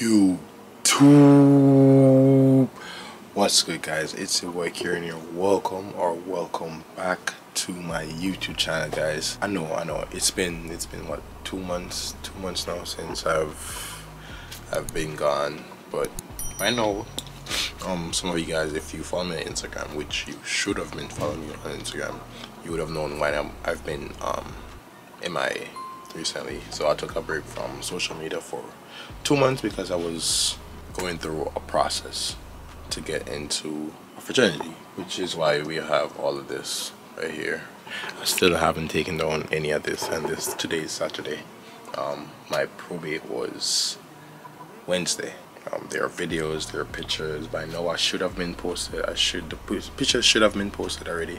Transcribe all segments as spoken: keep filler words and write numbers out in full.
YouTube. What's good, guys? It's your boy Kieran here. Welcome or welcome back to my YouTube channel, guys. I know, I know. It's been it's been what two months, two months now since I've I've been gone. But I know um some of you guys, if you follow me on Instagram, which you should have been following me on Instagram, you would have known why I'm, I've been um in my recently. So I took a break from social media for two months because I was going through a process to get into a fraternity, which is why we have all of this right here. I still haven't taken down any of this, and this today is Saturday. Um, my probate was Wednesday. Um, there are videos, there are pictures. By now, I should have been posted. I should the pictures should have been posted already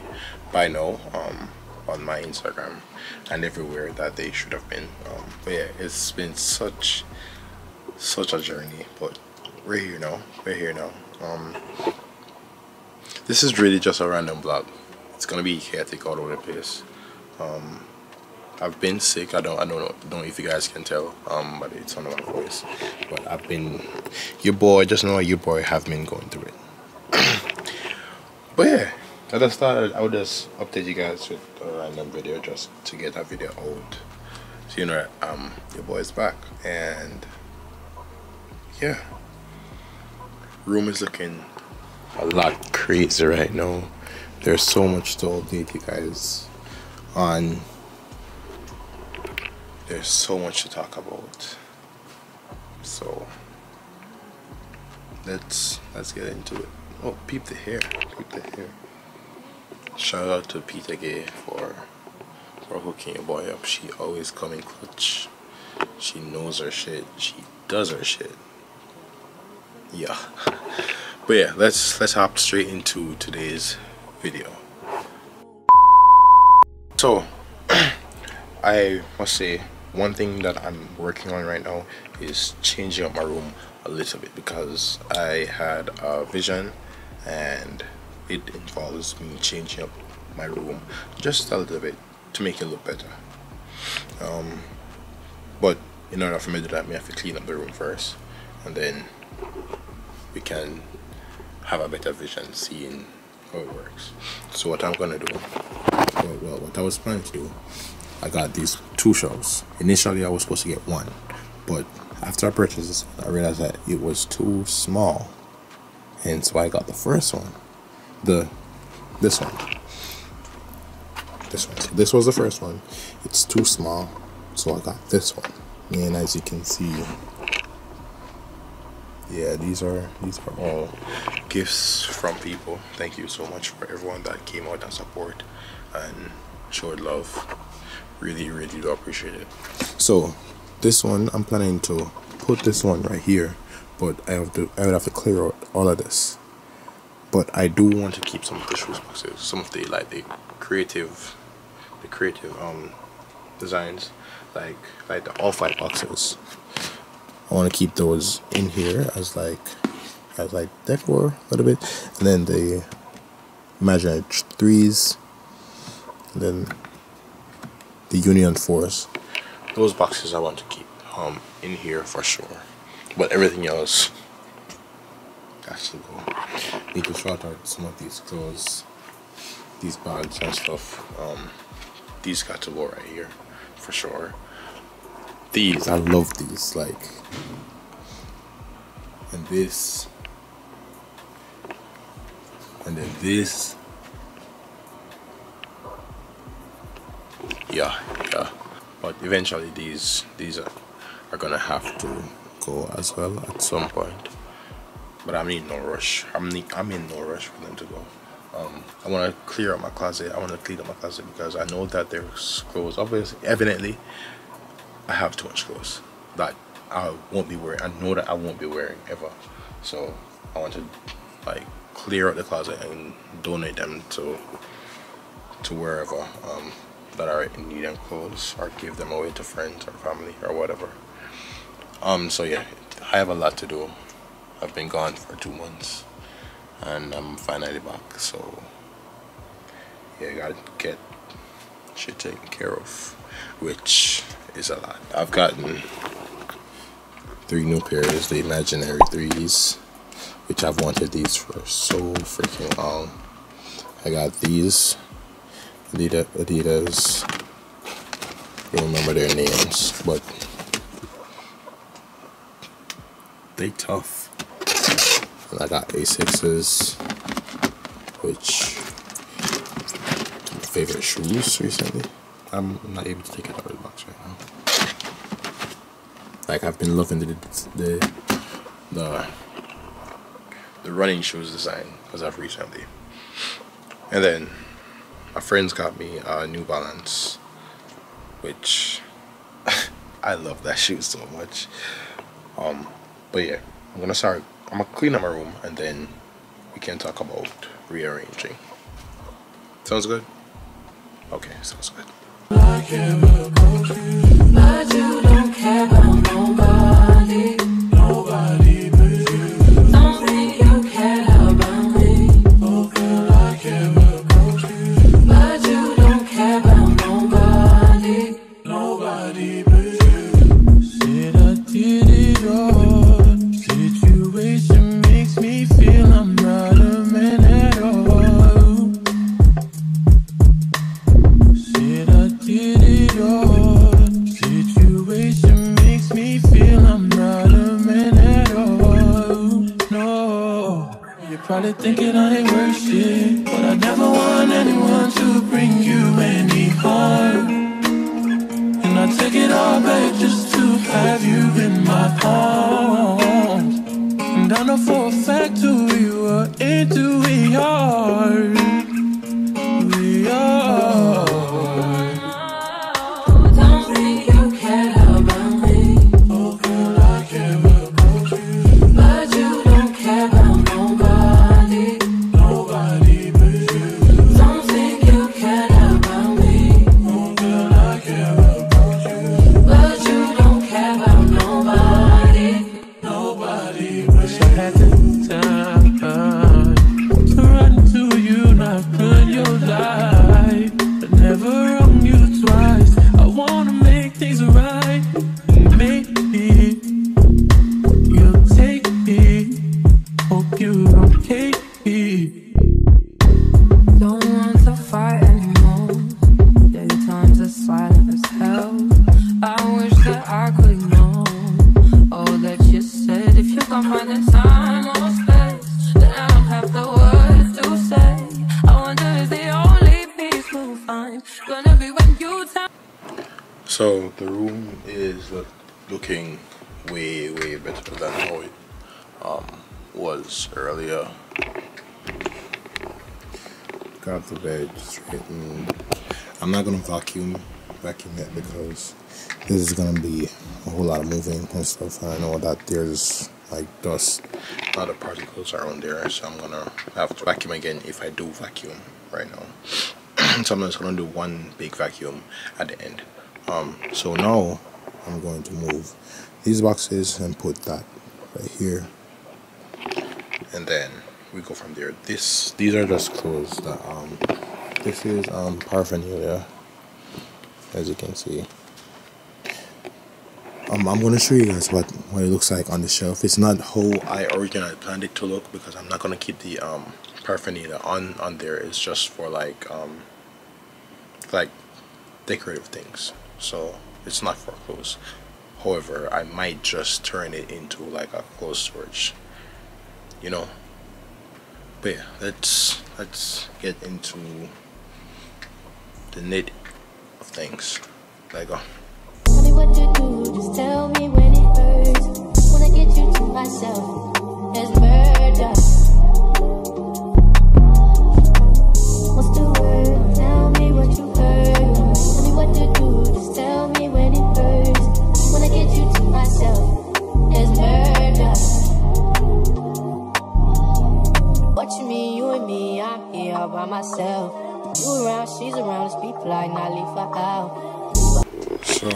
by now. Um, on my Instagram and everywhere that they should have been. Um, but yeah, it's been such such a journey, but we're here now. We're here now. Um, this is really just a random vlog. It's gonna be chaotic all over the place. Um, I've been sick. I don't. I don't know. Don't know if you guys can tell. Um, but it's on my voice. But I've been. Your boy. Just know your boy have been going through it. But yeah. I just thought I would just update you guys with a random video just to get that video out, so you know um your boy is back. And yeah, room is looking a lot crazy right now. There's so much to update you guys on. There's so much to talk about, so let's let's get into it. Oh, peep the hair, peep the hair. Shout out to Peter Gay for for hooking your boy up. She always come in clutch. She knows her shit. She does her shit. Yeah. But yeah, let's let's hop straight into today's video. So I must say, one thing that I'm working on right now is changing up my room a little bit, because I had a vision and it involves me changing up my room just a little bit to make it look better. Um, but in order for me to do that, we have to clean up the room first, and then we can have a better vision seeing how it works. So what I'm gonna do, well, well what I was planning to do, I got these two shelves. Initially I was supposed to get one, but after I purchased this one, I realized that it was too small, and so I got the first one. The this one this one so this was the first one. It's too small, so I got this one, and as you can see, yeah, these are these are all gifts from people. Thank you so much for everyone that came out and support and showed love. Really, really do appreciate it. So this one, I'm planning to put this one right here, but I have to I would have to clear out all of this. But I do want to keep some of the shoes boxes, some of the like the creative, the creative um designs, like like the off-white boxes. I want to keep those in here as like as like decor a little bit, and then the imaginary threes, and then the union fours. Those boxes I want to keep um in here for sure, but everything else. Actually, go need to shout out some of these clothes, these bags and stuff. Um, these got to go right here for sure. These, I love these, like, and this, and then this. Yeah, yeah. But eventually, these these are, are gonna have to go as well at some point. But I'm in no rush. I'm in, I'm in no rush for them to go. Um, I want to clear up my closet. I want to clean up my closet because I know that there's clothes. Obviously, evidently, I have too much clothes that I won't be wearing. I know that I won't be wearing ever. So I want to like clear out the closet and donate them to to wherever um, that are in need of clothes, or give them away to friends or family or whatever. Um. So yeah, I have a lot to do. I've been gone for two months, and I'm finally back. So yeah, I gotta get shit taken care of, which is a lot. I've gotten three new pairs, the imaginary threes, which I've wanted these for so freaking long. I got these Adidas, Adidas. I don't remember their names, but they tough. And I got A sixes, which are my favorite shoes recently. I'm not able to take it out of the box right now. Like, I've been loving the the the, the running shoes design as of recently. And then my friends got me uh, New Balance, which I love that shoe so much. Um, but yeah, I'm gonna start. I'm gonna clean up my room, and then we can talk about rearranging. Sounds good? Okay, sounds good. I care about you, but you don't care about nobody. Nobody but you. Don't think you care about me. Oh girl, I care about you, but you don't care about nobody. Nobody but you. Say that did it all. Situation makes me feel I'm not a man at all. Said I did it all. Situation makes me feel I'm not a man at all. No, you're probably thinking I ain't worth shit, but I never want anyone to bring you any harm. And I take it all back just to have you in my arms. And I know for a fact who we were into, we are, we are. Oh, don't think you care about me. Oh girl, I care about you, but you don't care about nobody. Nobody but you. Don't think you care about me. Oh girl, I care about you, but you don't care about nobody. Nobody but you. I had the time to run to you and I put your life. I never wronged you twice. I wanna make things right. Maybe you'll take me. Hope you don't hate me. Don't want to fight anymore. Daytimes are silent as hell. I wish that I could know all that you said. If you come by the time or space, then I don't have the words to say. I wonder if the only peace we'll find gonna be when you tell. So the room is look, looking way way better than how it um, was earlier. Got the bed straight. I'm not gonna vacuum vacuum it because this is gonna be a whole lot of moving and stuff, and I know that there's like dust, a lot of particles around there, so I'm gonna have to vacuum again if I do vacuum right now. So I'm just gonna do one big vacuum at the end. Um, so now I'm going to move these boxes and put that right here, and then we go from there. This these are just clothes that um this is um paraphernalia, as you can see. Um, I'm going to show you guys what, what it looks like on the shelf. It's not how I originally planned it to look, because I'm not going to keep the um, paraphernalia on, on there. It's just for like um, like decorative things. So it's not for clothes. However, I might just turn it into like a clothes storage, you know. But yeah, let's, let's get into the knit of things. There you go. What to do, just tell me when it hurts. Wanna get you to myself as murder. What's the word? Tell me what you heard. Tell me what to do, just tell me when it hurts. Wanna get you to myself as murder. Watching me, you and me, I'm here all by myself. You around, she's around, let's be polite, not leave her out. So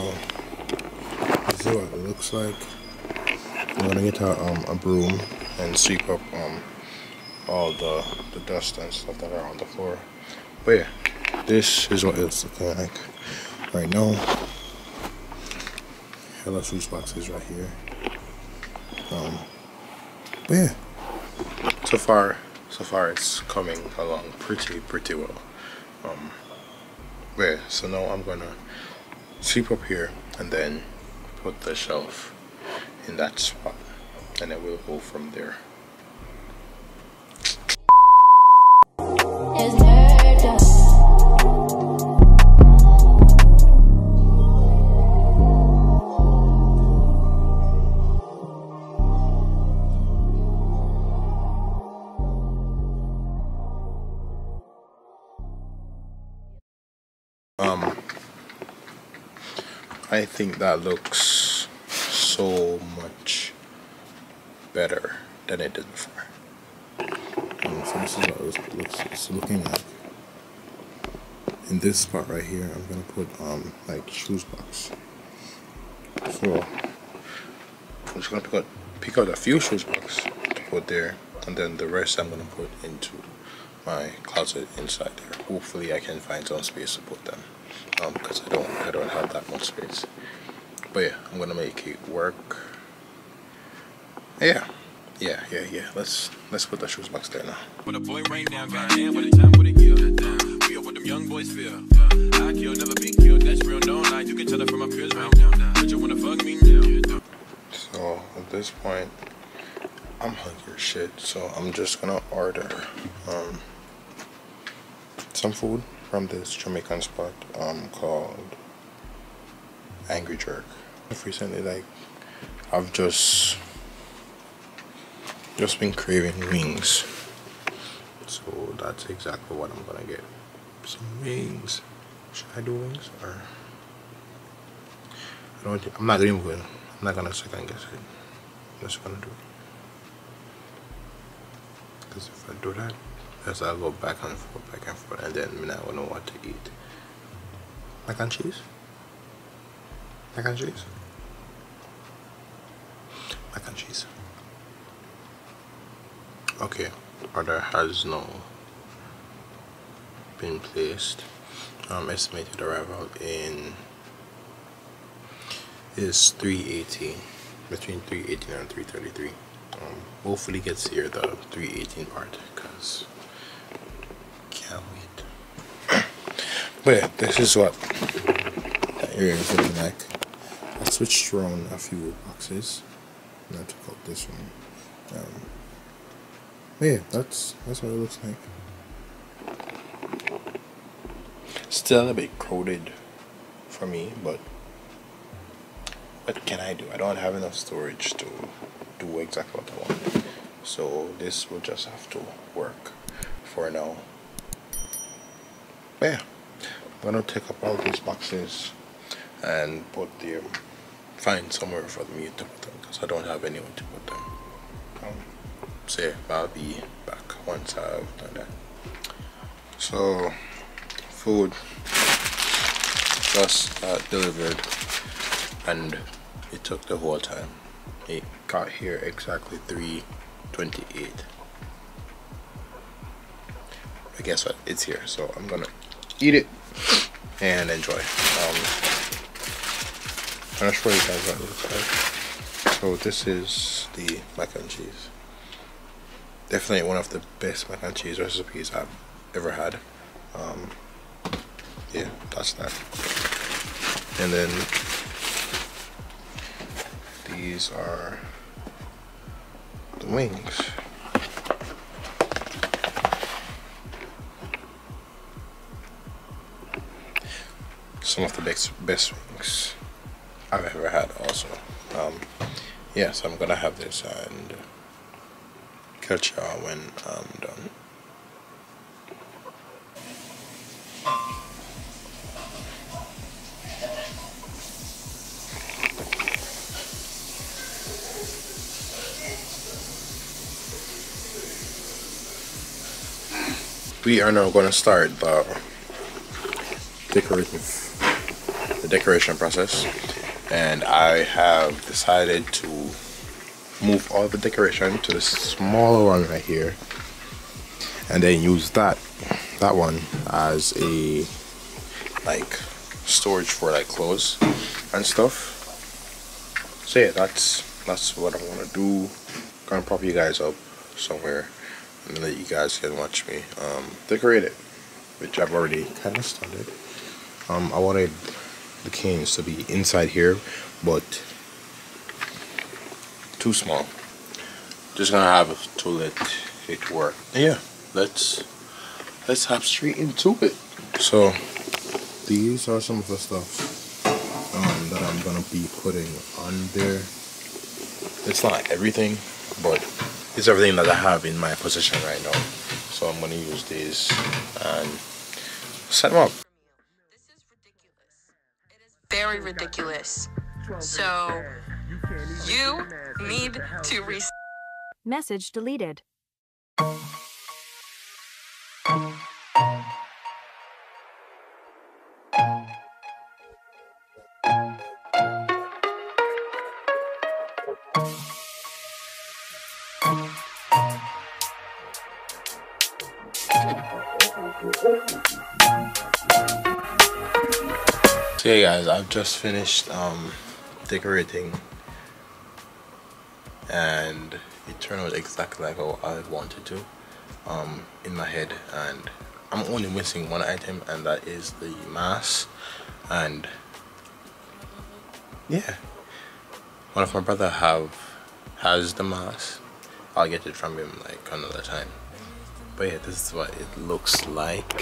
see what it looks like. I'm gonna get a, um, a broom and sweep up um, all the, the dust and stuff that are on the floor. But yeah, this is what it's looking like right now. Hello, shoes boxes right here. Um, but yeah, so far, so far it's coming along pretty, pretty well. Um, yeah, so now I'm gonna sweep up here and then put the shelf in that spot, and then we'll go from there. Um, I think that looks so much better than it did before. Um, so this is what it looks, it's looking like. In this spot right here, I'm gonna put um like shoes box. So I'm just gonna pick out pick out a few shoes box to put there, and then the rest I'm gonna put into my closet inside there. Hopefully I can find some space to put them, um, because I don't, I don't have that much space. But yeah, I'm gonna make it work. Yeah, yeah, yeah, yeah. Let's let's put the shoes box there now. When a boy rain down, goddamn, what a time, what a year. We are what them young boys feel. I kill, never be killed. That's real, no lie. You can tell it from my peers right now. But you wanna fuck me now? So at this point, I'm hungry as shit, so I'm just gonna order. Um, some food from this Jamaican spot um, called Angry Jerk. Recently, like, I've just just been craving wings, so that's exactly what I'm gonna get. Some wings. Should I do wings or? I don't. I'm not doing well. I'm not gonna second guess it. I'm just gonna do it. Because if I do that, because I'll go back and forth, back and forth, and then I'm not gonna know what to eat. Mac and cheese? Mac and cheese? Mac and cheese. Okay, order has now been placed. Um, estimated arrival in is three eighteen, between three eighteen and three thirty-three. Um, hopefully gets here the three eighteen part, because can't wait. But yeah, this is what that area is looking like. I switched around a few boxes and I took out this one. Um, but yeah, that's that's what it looks like. Still a bit crowded for me, but what can I do? I don't have enough storage to do exactly what I want, so this will just have to work for now. Yeah, I'm gonna take up all these boxes and put them, find somewhere for me to put them, because I don't have anywhere to put them. Um, so yeah, I'll be back once I've done that. So, food just uh, delivered, and it took the whole time. It got here exactly three twenty-eight. But guess what? It's here, so I'm gonna eat it and enjoy. Um, I'm not sure you guys what it looks like. So this is the mac and cheese. Definitely one of the best mac and cheese recipes I've ever had. Um, yeah, that's that. And then these are the wings. Some of the best best wings I've ever had also. Um, yeah, so I'm gonna have this and catch y'all when I'm done. We are now gonna start the decorative the decoration process, and I have decided to move all the decoration to the smaller one right here, and then use that that one as a like storage for like clothes and stuff. So yeah, that's that's what I want to do. Gonna pop you guys up somewhere and let you guys can watch me um, decorate it, which I've already kind of started. Um, I wanted the canes to be inside here, but too small. Just gonna have to let it work. Yeah, let's let's hop straight into it. So these are some of the stuff um, that I'm gonna be putting on there. It's not everything, but it's everything that I have in my possession right now. So I'm gonna use these and set them up. This is ridiculous. It is very ridiculous. So you need to re- Message deleted. So yeah guys, I've just finished um, decorating and it turned out exactly like how I wanted to um, in my head, and I'm only missing one item, and that is the mask. And yeah, one of my brother have has the mask. I'll get it from him like another time, but yeah, this is what it looks like.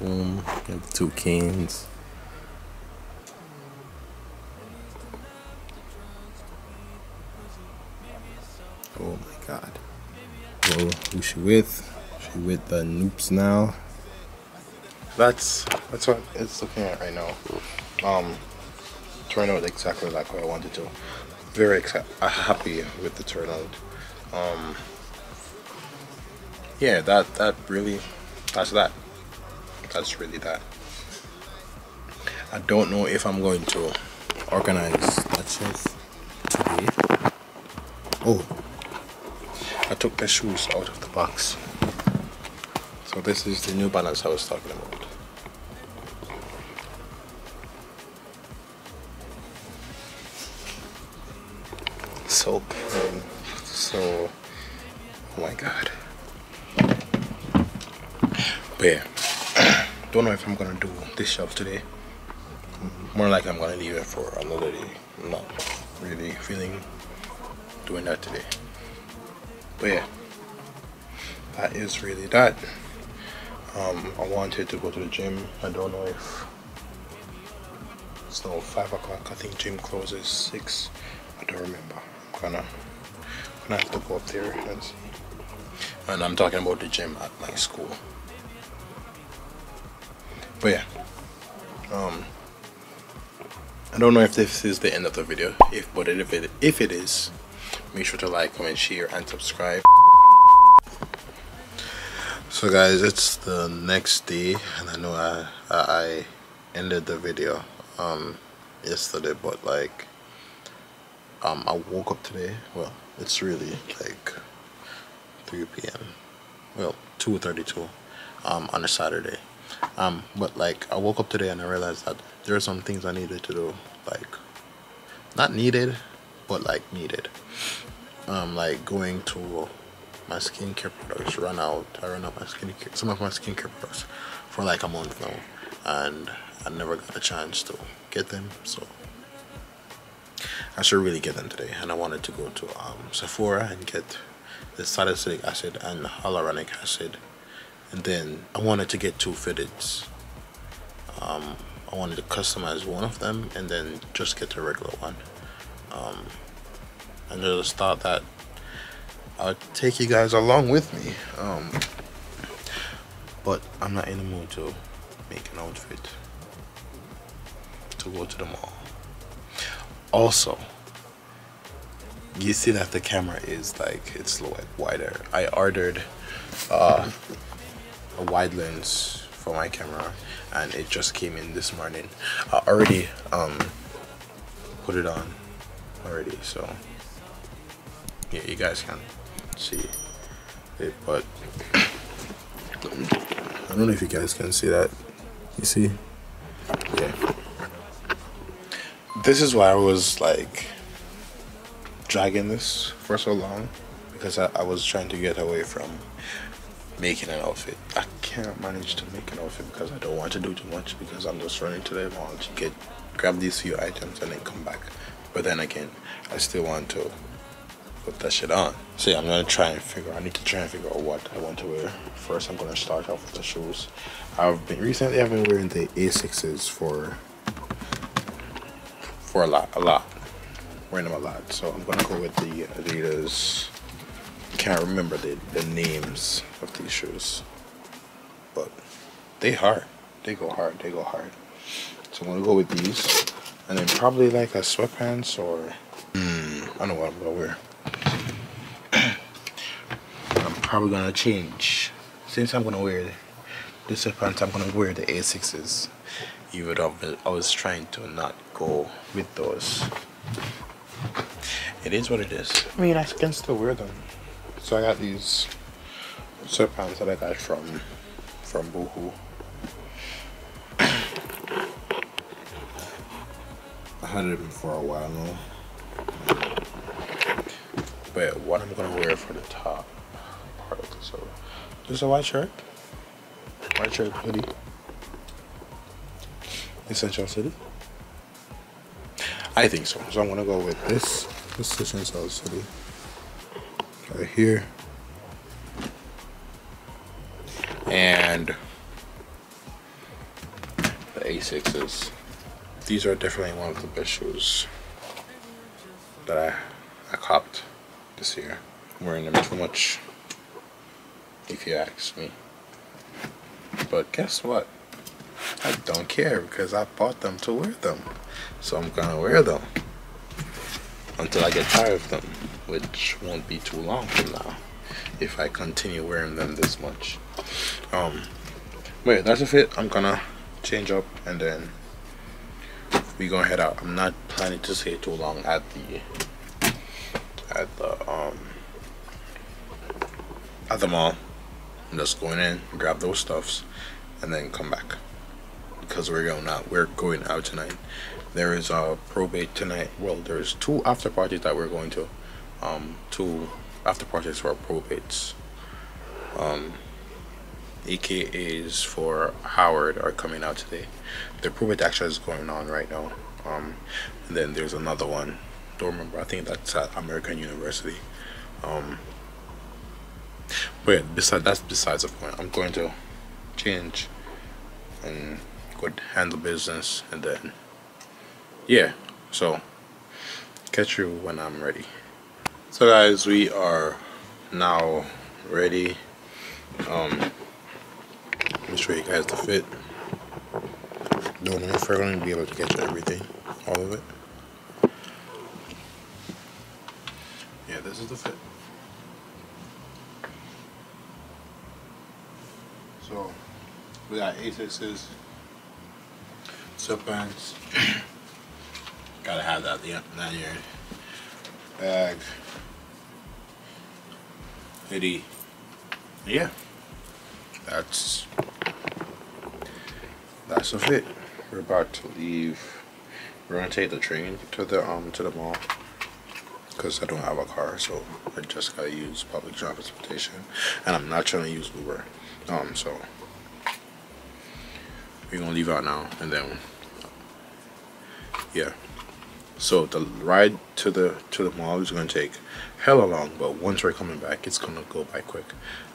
Boom, got the two canes. Oh my god. Whoa, who's she with? She with the noobs now. That's that's what it's looking at right now. Um, turned out exactly like what I wanted to. Very happy with the turnout. Um, yeah, that that really, that's that. That's really that. I don't know if I'm going to organize that shelf today. Oh. I took the shoes out of the box. So this is the New Balance I was talking about. So plain. So, oh my god. But yeah, don't know if I'm gonna do this shelf today. More like I'm gonna leave it for another day. I'm not really feeling doing that today. But yeah, that is really that. Um, I wanted to go to the gym. I don't know if it's now five o'clock. I think gym closes six. I don't remember. I'm gonna, gonna have to go up there and see. And I'm talking about the gym at my school. But yeah, um, I don't know if this is the end of the video. If but if it if it is, make sure to like, comment, share, and subscribe. So guys, it's the next day, and I know I I ended the video um yesterday, but like um I woke up today. Well, it's really like three p m Well, two thirty-two um on a Saturday. Um, but like I woke up today and I realized that there are some things I needed to do, like not needed, but like needed. Um, like going to my skincare products ran out. I ran out my skincare, some of my skincare products for like a month now, and I never got a chance to get them. So I should really get them today. And I wanted to go to um, Sephora and get the salicylic acid and hyaluronic acid, and then I wanted to get two fitteds. Um, I wanted to customize one of them and then just get the regular one. Um, and I just thought that I'll take you guys along with me, um, but I'm not in the mood to make an outfit to go to the mall. Also, you see that the camera is like, it's wider. I ordered uh, a wide lens for my camera and it just came in this morning. I already um, put it on already, so yeah, you guys can see it, but I don't know if you guys can see that. You see? Yeah, this is why I was like dragging this for so long, because I, I was trying to get away from making an outfit. I can't manage to make an outfit because I don't want to do too much, because I'm just running to the mall to get grab these few items and then come back. But then again, I still want to put that shit on. So yeah, I'm gonna try and figure I need to try and figure out what I want to wear. First I'm gonna start off with the shoes. I've been recently I've been wearing the A sixes for for a lot a lot. Wearing them a lot. So I'm gonna go with the Adidas. Can't remember the, the names of these shoes, but they hard. They go hard, they go hard. So I'm gonna go with these, and then probably like a sweatpants or mm, I don't know what I'm gonna wear. I'm probably gonna change. Since I'm gonna wear the sweatpants, I'm gonna wear the A sixes. Even though I was trying to not go with those. It is what it is. I mean, I can still wear them. So I got these sweatpants that I got from from Boohoo. I had it for a while now. But what I'm gonna wear for the top part of this, so just a white shirt, white shirt hoodie, Essential City. I think so. So I'm gonna go with this. This is Essential City. Right here, and the A sixes. These are definitely one of the best shoes that I, I copped this year. I'm wearing them too much, if you ask me. But guess what? I don't care, because I bought them to wear them. So I'm gonna wear them until I get tired of them, which won't be too long from now if I continue wearing them this much. Um, wait, that's a fit. I'm gonna change up and then we gonna head out. I'm not planning to stay too long at the at the um at the mall. I'm just going in, grab those stuffs, and then come back, because we're going out. We're going out tonight. There is a probate tonight. Well, there's two after parties that we're going to. Um, two after parties for probates. Um, A K As for Howard are coming out today. The probate actually is going on right now. Um, and then there's another one. Don't remember. I think that's at American University. Um, but besides, that's besides the point. I'm going to change and go handle business, and then yeah. So catch you when I'm ready. So guys, we are now ready. Um, let me show you guys the fit. Don't know if we're going to be able to catch everything, all of it. Yeah, this is the fit. So we got A sixes, sweatpants. Gotta have that nine-yard bag. Hoodie. Yeah, that's that's a fit. We're about to leave. We're gonna take the train to the um to the mall, because I don't have a car, so I just gotta use public transportation, and I'm not trying to use Uber. Um, so we're gonna leave out now, and then yeah. So the ride to the to the mall is gonna take hella long, but once we're coming back, it's gonna go by quick.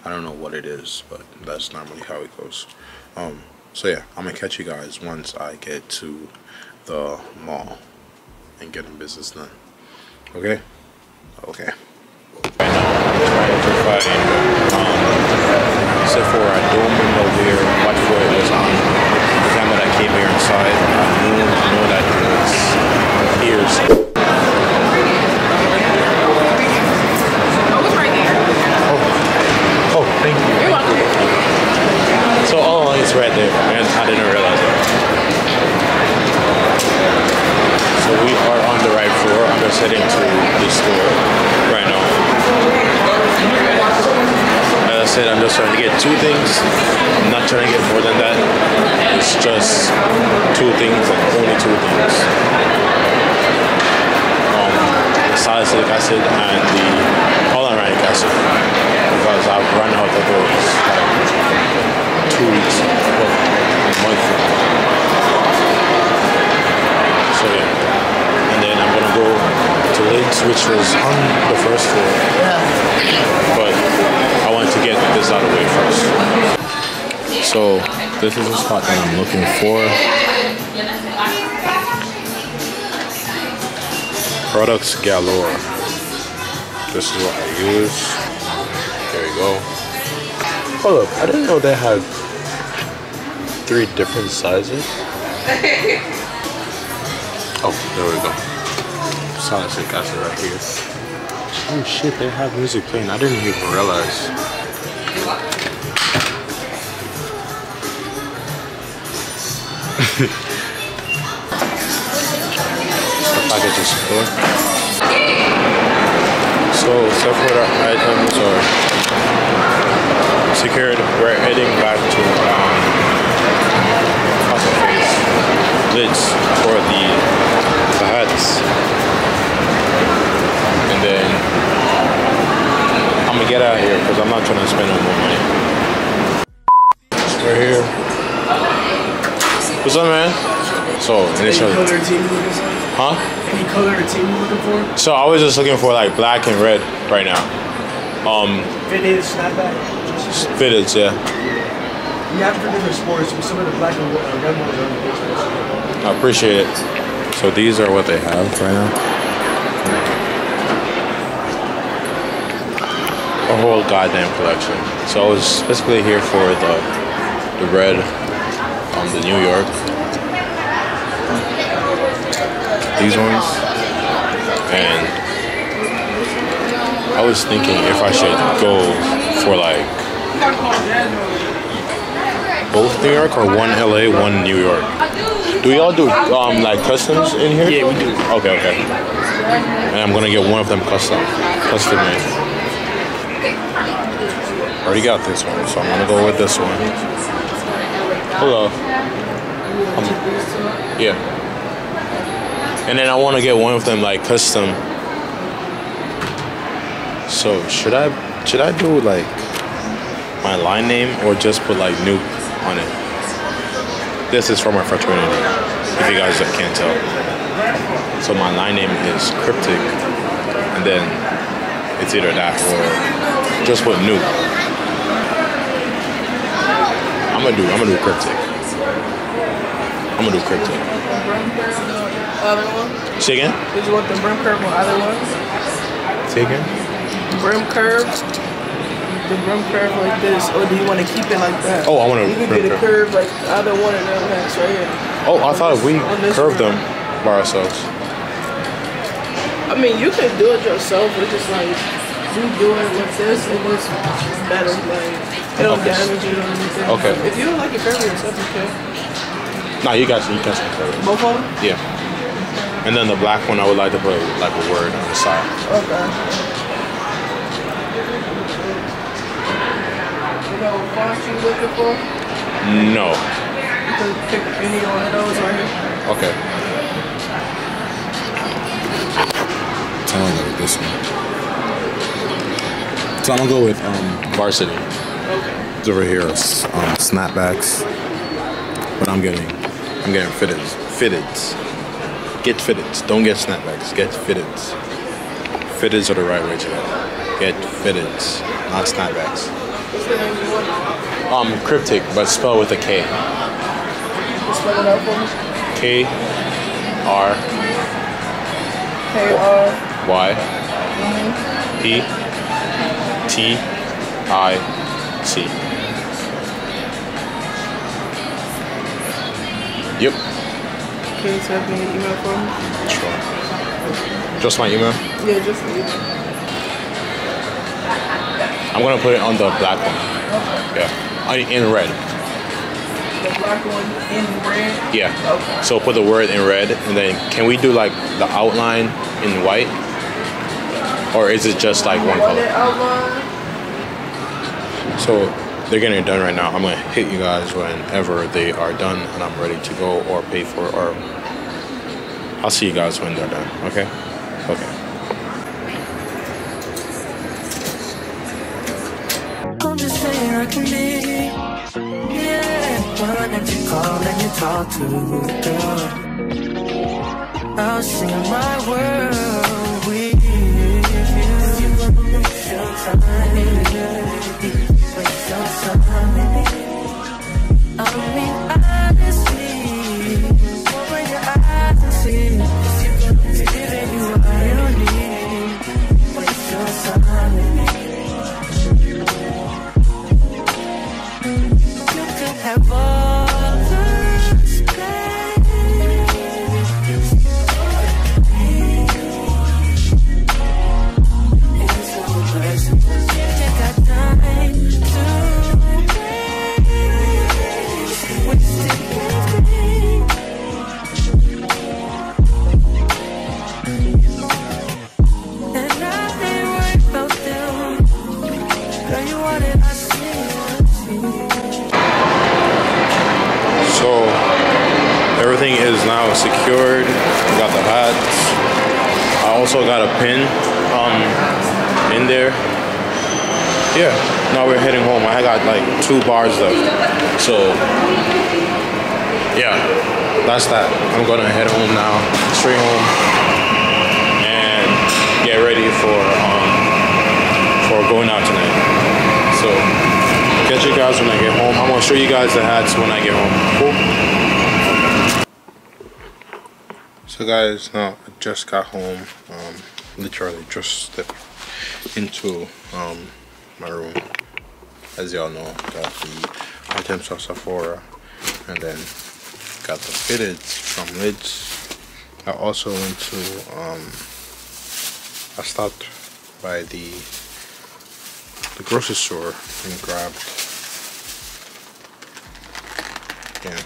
I don't know what it is, but that's normally how it goes. Um, so yeah, I'm gonna catch you guys once I get to the mall and get the business done. Okay? Okay. Trying to find um, Sephora. I don't remember where what floor it was on. The time that I came here inside, I knew I know that it was here. Right there, man. I didn't realize that. So we are on the right floor. I'm just heading to the store right now. As I said, I'm just trying to get two things. I'm not trying to get more than that. It's just two things and only two things. salicylic acid and the hyaluronic acid, because I've run out of those like two weeks, well, a month ago. So yeah, and then I'm gonna go to Lids, which was on the first floor, but I want to get this out of the way first. So this is the spot that I'm looking for. Products galore. This is what I use. There we go. Hold up, I didn't know they had three different sizes. Oh, there we go. Salicylic acid right here. Oh shit, they have music playing. I didn't even realize. Package is cool. So Sephora items are secured. We're heading back to um, Lids for the, the hats, and then I'm gonna get out of here because I'm not trying to spend no more money. We're here. What's up, man? So initially, huh? Any color or team you're looking for? So I was just looking for like black and red right now. Um, fitted, snapback. Fitted, yeah. You have to different sports, but some of the black and red ones are. I appreciate it. So these are what they have right now. A whole goddamn collection. So I was specifically here for the the red, um, the New York. These ones, and I was thinking if I should go for like both New York or one L A, one New York. Do y'all do um like customs in here? Yeah, we do. Okay, okay. And I'm gonna get one of them custom, custom made. Already got this one, so I'm gonna go with this one. Hello. Um, yeah. And then I want to get one of them like custom. So should I should I do like my line name or just put like Noob on it? This is from my fraternity, if you guys can't tell. So my line name is Cryptic, and then it's either that or just put Noob. I'm gonna do I'm gonna do Cryptic. I'm gonna do Cryptic. Other one? Say again? Did you want the brim curve or either one? Say again? Brim curve, the brim curve like this, or do you want to keep it like that? Oh, I want to. You can get a curve like the other one and the other one, right here. Oh, I thought we curved them by ourselves. I mean, you can do it yourself, but just like you do it with this, it looks better. Like, it don't damage you or anything. Okay. If you don't like it curvy yourself, you can. Nah, you guys, you guys can curve it. Both of them? Yeah. And then the black one, I would like to put like a word on the side. Okay. You know what font you looking for? No. You can pick any one of those right here. Okay. I don't know this one. So I'm gonna go with um, Varsity. Okay. It's over here, um, snapbacks. But I'm getting, I'm getting fitted, fitted. Get fitteds. Don't get snapbacks. Get fitteds. Fitteds are the right way to go. Get fitteds, not snapbacks. Um, Cryptic, but spell with a K. Spell it out for me. K R K R Y P T I C. Yep. Can you type me an email for me? Sure. Okay. Just my email? Yeah, just the email. I'm gonna put it on the black one. Okay. Yeah. In red. The black one in red? Yeah. Okay. So put the word in red, and then can we do like the outline in white? Or is it just like one color? Outline. So they're getting it done right now. I'm gonna hit you guys whenever they are done and I'm ready to go or pay for it, or I'll see you guys when they're done, okay? Okay. like me. Yeah, one that you call and you talk to, girl. I'll sing my world with you. Showtime, I mean, secured, got the hats. I also got a pin um, in there. Yeah, now we're heading home. I got like two bars left. So, yeah, that's that. I'm gonna head home now, straight home, and get ready for, um, for going out tonight. So, catch you guys when I get home. I'm gonna show you guys the hats when I get home. Cool? So guys, now I just got home, um, literally just stepped into um, my room. As y'all know, got the items of Sephora, and then got the fitteds from Lids. I also went to, um, I stopped by the, the grocery store and grabbed, yeah.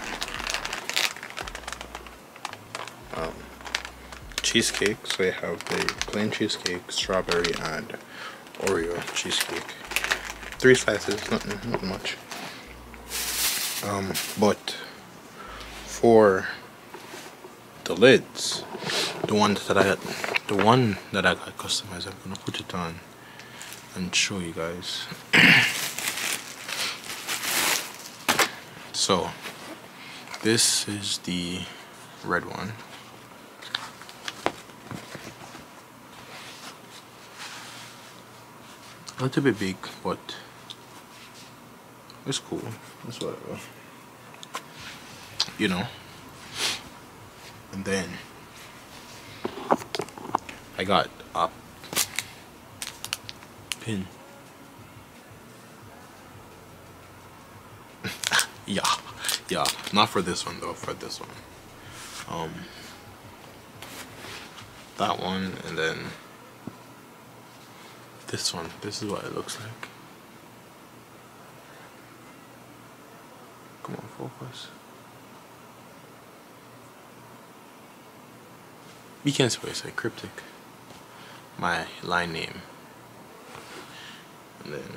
Um, cheesecake, so they have the plain cheesecake, strawberry, and Oreo cheesecake. Three slices, not, not much. Um, but for the lids, the one that I the one that I got customized, I'm gonna put it on and show you guys. So this is the red one. A little bit big, but it's cool. It's whatever, you know. And then I got a pin. yeah, yeah. Not for this one though. For this one, um, that one, and then. This one, this is what it looks like. Come on, focus. You can't see what I said, Cryptic. My line name. And then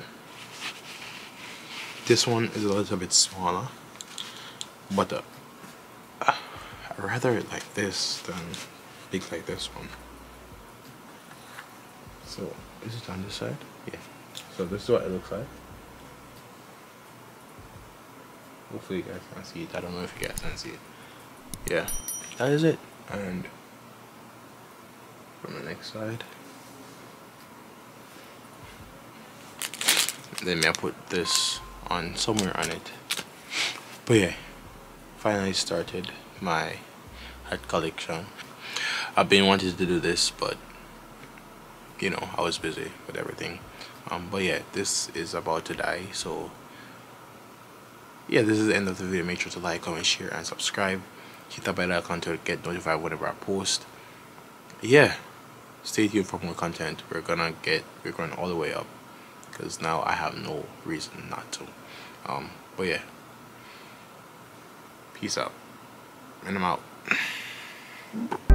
this one is a little bit smaller, but uh, I rather it like this than big like this one. So is it on this side? Yeah. So this is what it looks like. Hopefully you guys can see it. I don't know if you guys can see it. Yeah. That is it. And from the next side. Then I put this on somewhere on it. But yeah. Finally started my hat collection. I've been wanting to do this, but you know, I was busy with everything, um, but yeah, this is about to die, so yeah, this is the end of the video. Make sure to like, comment, share, and subscribe. Hit that bell icon to get notified whenever I post. Yeah, stay tuned for more content. We're gonna get, we're going all the way up, because now I have no reason not to, um, but yeah, peace out, and I'm out.